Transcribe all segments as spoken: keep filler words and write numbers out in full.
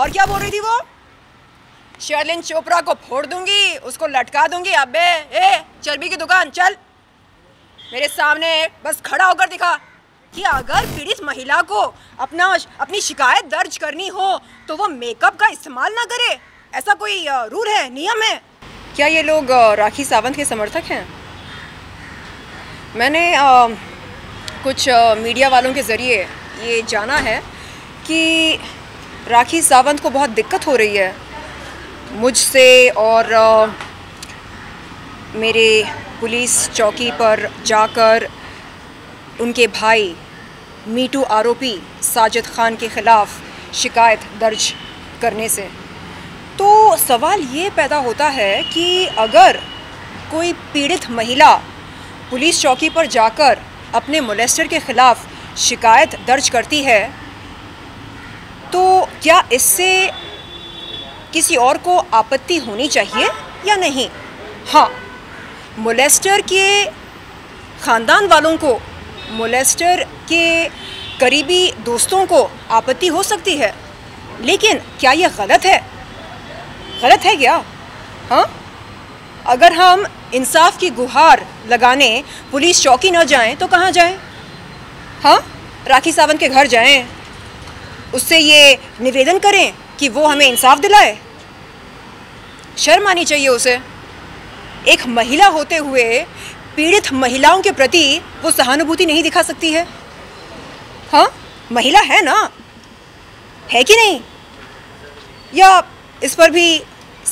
और क्या बोल रही थी वो? शर्लिन चोपड़ा को फोड़ दूंगी, उसको लटका दूंगी। अबे ए चर्बी की दुकान, चल मेरे सामने बस खड़ा होकर दिखा कि अगर पीड़ित महिला को अपना अपनी शिकायत दर्ज करनी हो तो वो मेकअप का इस्तेमाल ना करे। ऐसा कोई रूल है, नियम है क्या? ये लोग राखी सावंत के समर्थक हैं। मैंने आ, कुछ आ, मीडिया वालों के ज़रिए ये जाना है कि राखी सावंत को बहुत दिक्कत हो रही है मुझसे और आ, मेरे पुलिस चौकी पर जाकर उनके भाई मीटू आरोपी साजिद खान के ख़िलाफ़ शिकायत दर्ज करने से। तो सवाल ये पैदा होता है कि अगर कोई पीड़ित महिला पुलिस चौकी पर जाकर अपने मोलेस्टर के ख़िलाफ़ शिकायत दर्ज करती है तो क्या इससे किसी और को आपत्ति होनी चाहिए या नहीं? हाँ, मोलेस्टर के ख़ानदान वालों को, मोलेस्टर के करीबी दोस्तों को आपत्ति हो सकती है, लेकिन क्या ये गलत है? गलत है क्या? हाँ, अगर हम इंसाफ की गुहार लगाने पुलिस चौकी न जाएं तो कहाँ जाएं? हाँ, राखी सावंत के घर जाएं, उससे ये निवेदन करें कि वो हमें इंसाफ दिलाए। शर्म आनी चाहिए उसे। एक महिला होते हुए पीड़ित महिलाओं के प्रति वो सहानुभूति नहीं दिखा सकती है? हाँ, महिला है ना, है कि नहीं? या इस पर भी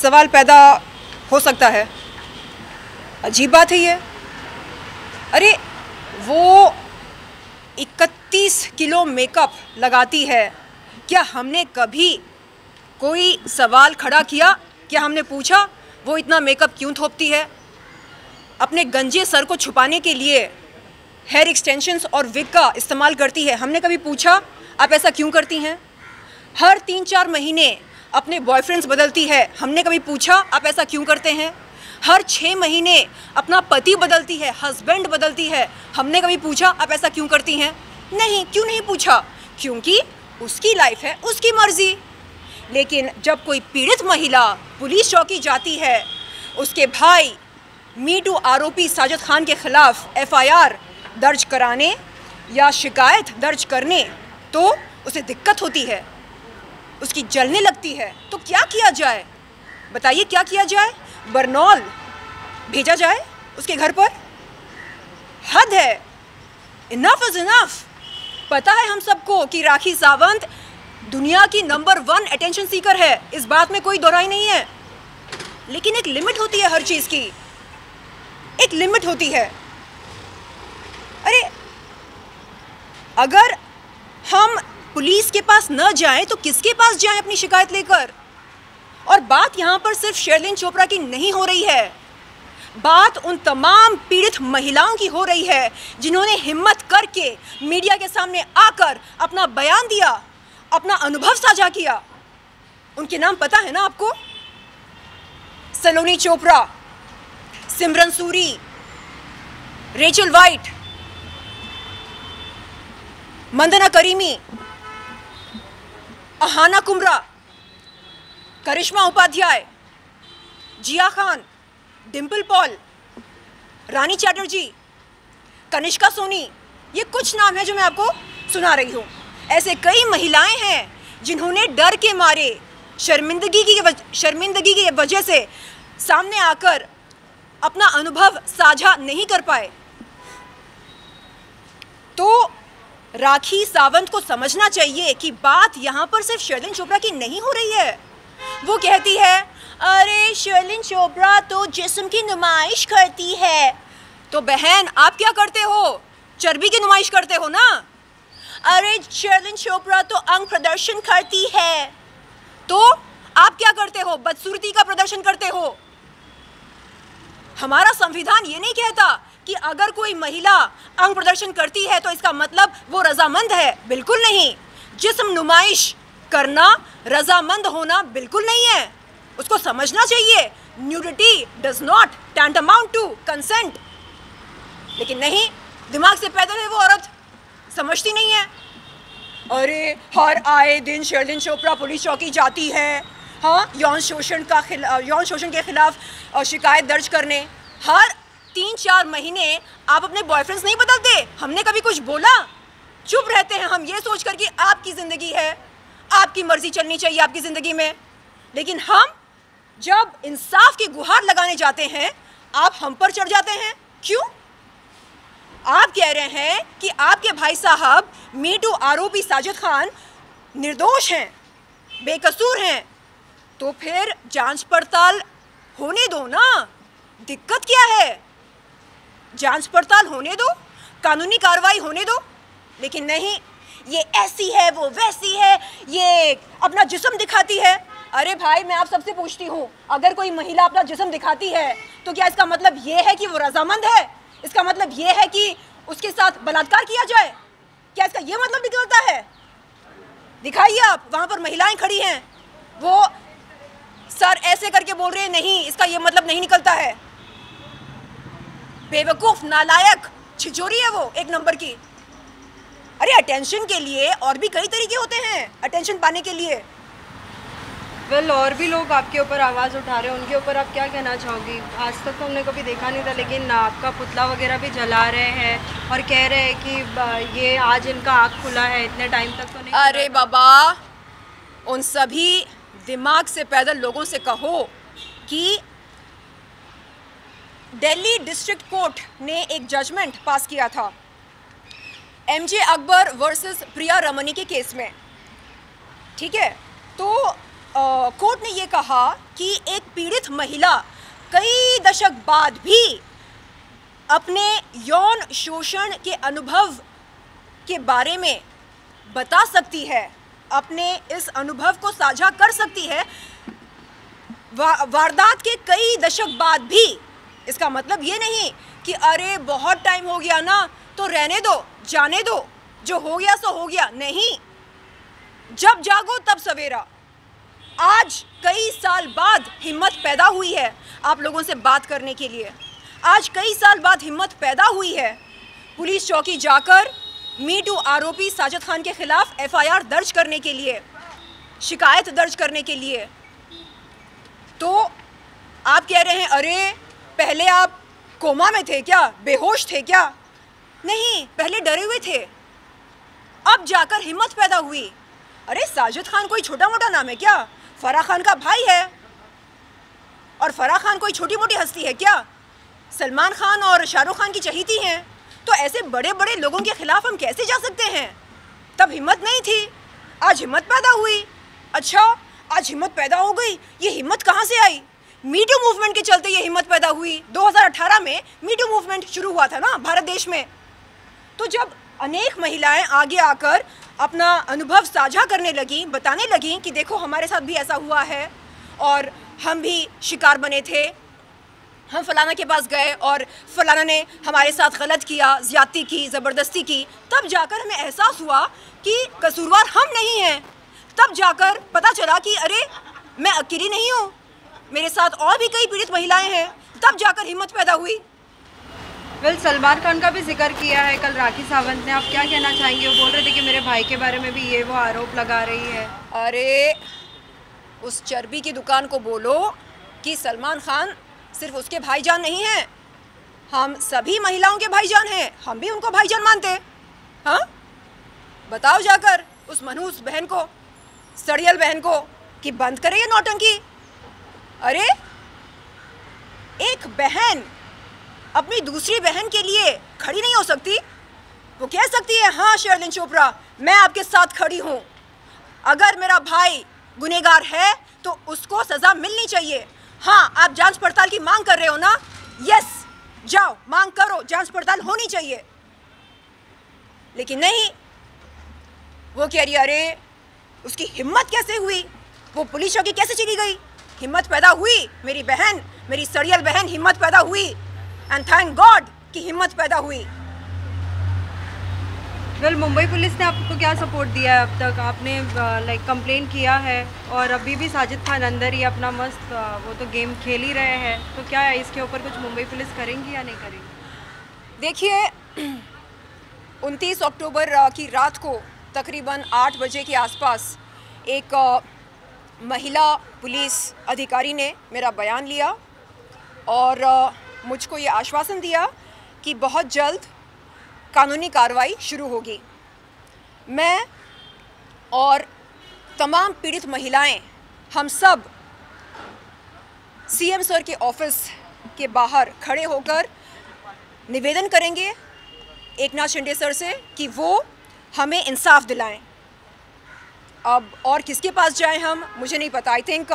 सवाल पैदा हो सकता है। अजीब बात है ये। अरे वो इकतीस किलो मेकअप लगाती है, क्या हमने कभी कोई सवाल खड़ा किया? क्या हमने पूछा वो इतना मेकअप क्यों थोपती है? अपने गंजे सर को छुपाने के लिए हेयर एक्सटेंशंस और विग का इस्तेमाल करती है। हमने कभी पूछा आप ऐसा क्यों करती हैं? हर तीन चार महीने अपने बॉयफ्रेंड्स बदलती है। हमने कभी पूछा आप ऐसा क्यों करते हैं? हर छः महीने अपना पति बदलती है, हस्बैंड बदलती है। हमने कभी पूछा आप ऐसा क्यों करती हैं? नहीं। क्यों नहीं पूछा? क्योंकि उसकी लाइफ है, उसकी मर्ज़ी। लेकिन जब कोई पीड़ित महिला पुलिस चौकी जाती है, उसके भाई मीटू आरोपी साजिद खान के ख़िलाफ़ एफ आई आर दर्ज कराने या शिकायत दर्ज करने, तो उसे दिक्कत होती है, उसकी जलने लगती है। तो क्या किया जाए? बताइए क्या किया जाए? बरनौल भेजा जाए उसके घर पर? हद है। Enough is enough. पता है हम सबको कि राखी सावंत दुनिया की नंबर वन अटेंशन सीकर है, इस बात में कोई दोहराई नहीं है। लेकिन एक लिमिट होती है हर चीज़ की, एक लिमिट होती है। अरे अगर हम पुलिस के पास न जाएं तो किसके पास जाएं अपनी शिकायत लेकर? और बात यहाँ पर सिर्फ शर्लिन चोपड़ा की नहीं हो रही है, बात उन तमाम पीड़ित महिलाओं की हो रही है जिन्होंने हिम्मत करके मीडिया के सामने आकर अपना बयान दिया, अपना अनुभव साझा किया। उनके नाम पता है ना आपको? Saloni Chopra, Simran Suri, Rachel White, Mandana Karimi, Ahana Kumra, Karishma Upadhyay, Jiya Khan, Dimple Paul, Rani Chatterjee, Kanishka Soni. ये कुछ नाम है जो मैं आपको सुना रही हूँ। ऐसे कई महिलाएं हैं जिन्होंने डर के मारे, शर्मिंदगी की शर्मिंदगी की वजह से सामने आकर अपना अनुभव साझा नहीं कर पाए। तो राखी सावंत को समझना चाहिए कि बात यहाँ पर सिर्फ शर्लिन चोपड़ा की नहीं हो रही है। वो कहती है अरे शर्लिन चोपड़ा तो जिस्म की नुमाइश करती है। तो बहन आप क्या करते हो? चर्बी की नुमाइश करते हो ना। अरे शर्लिन चोपड़ा तो अंग प्रदर्शन करती है। तो आप क्या करते हो? बदसूरती का प्रदर्शन करते हो। हमारा संविधान ये नहीं कहता कि अगर कोई महिला अंग प्रदर्शन करती है तो इसका मतलब वो रजामंद है। बिल्कुल नहीं। जिस्म नुमाइश करना रजामंद होना बिल्कुल नहीं है। उसको समझना चाहिए nudity does not tantamount to consent. लेकिन नहीं, दिमाग से पैदल है वो औरत, समझती नहीं है। अरे हर आए दिन शर्लिन चोपड़ा पुलिस चौकी जाती है, हाँ, यौन शोषण का यौन शोषण के खिलाफ शिकायत दर्ज करने। हर तीन चार महीने आप अपने बॉयफ्रेंड्स नहीं बदलते। हमने कभी कुछ बोला? चुप रहते हैं हम, ये सोच कर कि आपकी ज़िंदगी है, आपकी मर्जी चलनी चाहिए आपकी ज़िंदगी में। लेकिन हम जब इंसाफ की गुहार लगाने जाते हैं, आप हम पर चढ़ जाते हैं। क्यों? आप कह रहे हैं कि आपके भाई साहब मीटू आरोपी साजिद खान निर्दोष हैं, बेकसूर हैं, तो फिर जांच पड़ताल होने दो ना। दिक्कत क्या है? जांच पड़ताल होने दो, कानूनी कार्रवाई होने दो। लेकिन नहीं, ये ऐसी है, वो वैसी है, ये अपना जिस्म दिखाती है। अरे भाई, मैं आप सबसे पूछती हूँ, अगर कोई महिला अपना जिस्म दिखाती है तो क्या इसका मतलब ये है कि वो रजामंद है? इसका मतलब ये है कि उसके साथ बलात्कार किया जाए? क्या इसका ये मतलब निकलता है? दिखाइए आप, वहाँ पर महिलाएं खड़ी हैं, वो सर ऐसे करके बोल रहे हैं, नहीं, इसका ये मतलब नहीं निकलता है। बेवकूफ़, नालायक, छिचोरी है वो, एक नंबर की। अरे अटेंशन के लिए और भी कई तरीके होते हैं अटेंशन पाने के लिए। वेल, और भी लोग आपके ऊपर आवाज़ उठा रहे हैं, उनके ऊपर आप क्या कहना चाहोगी? आज तक तो हमने कभी देखा नहीं था, लेकिन आपका पुतला वगैरह भी जला रहे हैं और कह रहे हैं कि ये आज इनका आँख खुला है, इतने टाइम तक तो नहीं। अरे बाबा, उन सभी दिमाग से पैदल लोगों से कहो कि दिल्ली डिस्ट्रिक्ट कोर्ट ने एक जजमेंट पास किया था एमजे अकबर वर्सेस प्रिया रमनी के केस में, ठीक है? तो आ, कोर्ट ने ये कहा कि एक पीड़ित महिला कई दशक बाद भी अपने यौन शोषण के अनुभव के बारे में बता सकती है, अपने इस अनुभव को साझा कर सकती है वा, वारदात के कई दशक बाद भी। इसका मतलब ये नहीं कि अरे बहुत टाइम हो गया ना तो रहने दो, जाने दो, जो हो गया सो हो गया। नहीं, जब जागो तब सवेरा। आज कई साल बाद हिम्मत पैदा हुई है आप लोगों से बात करने के लिए। आज कई साल बाद हिम्मत पैदा हुई है पुलिस चौकी जाकर मी टू आरोपी साजिद खान के खिलाफ एफ आई आर दर्ज करने के लिए, शिकायत दर्ज करने के लिए। तो आप कह रहे हैं अरे पहले आप कोमा में थे क्या, बेहोश थे क्या? नहीं, पहले डरे हुए थे, अब जाकर हिम्मत पैदा हुई। अरे साजिद खान कोई छोटा मोटा नाम है क्या? फराह खान का भाई है, और फराह खान कोई छोटी मोटी हस्ती है क्या? सलमान खान और शाहरुख खान की चहेती हैं। तो ऐसे बड़े बड़े लोगों के खिलाफ हम कैसे जा सकते हैं? तब हिम्मत नहीं थी, आज हिम्मत पैदा हुई। अच्छा, आज हिम्मत पैदा हो गई, ये हिम्मत कहाँ से आई? मी टू मूवमेंट के चलते ये हिम्मत पैदा हुई। दो हज़ार अठारह में मी टू मूवमेंट शुरू हुआ था ना भारत देश में। तो जब अनेक महिलाएं आगे आकर अपना अनुभव साझा करने लगीं, बताने लगीं कि देखो हमारे साथ भी ऐसा हुआ है और हम भी शिकार बने थे, हम फलाना के पास गए और फलाना ने हमारे साथ गलत किया, ज़्यादती की, ज़बरदस्ती की, तब जाकर हमें एहसास हुआ कि कसूरवार हम नहीं हैं। तब जाकर पता चला कि अरे मैं अकेली नहीं हूँ, मेरे साथ और भी कई पीड़ित महिलाएँ हैं। तब जाकर हिम्मत पैदा हुई। वेल, सलमान खान का भी जिक्र किया है कल राखी सावंत ने, आप क्या कहना चाहेंगे? वो बोल रहे थे कि मेरे भाई के बारे में भी ये वो आरोप लगा रही है। अरे उस चर्बी की दुकान को बोलो कि सलमान खान सिर्फ उसके भाईजान नहीं है, हम सभी महिलाओं के भाईजान हैं, हम भी उनको भाईजान मानते। हाँ, बताओ जाकर उस मनहूस बहन को, सड़ियल बहन को, कि बंद करे ये नौटंकी। अरे एक बहन अपनी दूसरी बहन के लिए खड़ी नहीं हो सकती। वो कह सकती है हाँ शर्लिन चोपड़ा, मैं आपके साथ खड़ी हूँ, अगर मेरा भाई गुनहगार है तो उसको सज़ा मिलनी चाहिए। हाँ, आप जांच पड़ताल की मांग कर रहे हो ना, यस, जाओ मांग करो, जांच पड़ताल होनी चाहिए। लेकिन नहीं, वो कह रही अरे उसकी हिम्मत कैसे हुई, वो पुलिस चौकी कैसे चली गई? हिम्मत पैदा हुई, मेरी बहन, मेरी सड़ियल बहन, हिम्मत पैदा हुई। एंड थैंक गॉड कि हिम्मत पैदा हुई। वेल, मुंबई पुलिस ने आपको क्या सपोर्ट दिया है अब तक? आपने लाइक कंप्लेन किया है और अभी भी साजिद खान अंदर ही अपना मस्त वो तो गेम खेल ही रहे हैं, तो क्या है इसके ऊपर कुछ मुंबई पुलिस करेंगी या नहीं करेंगी? देखिए, उनतीस अक्टूबर की रात को तकरीबन आठ बजे के आसपास एक महिला पुलिस अधिकारी ने मेरा बयान लिया और मुझको ये आश्वासन दिया कि बहुत जल्द कानूनी कार्रवाई शुरू होगी। मैं और तमाम पीड़ित महिलाएं हम सब सीएम सर के ऑफिस के बाहर खड़े होकर निवेदन करेंगे एकनाथ शिंदे सर से कि वो हमें इंसाफ दिलाएं। अब और किसके पास जाएं हम, मुझे नहीं पता। आई थिंक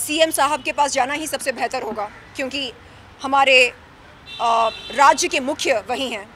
सीएम साहब के पास जाना ही सबसे बेहतर होगा, क्योंकि हमारे uh, राज्य के मुख्य वही हैं।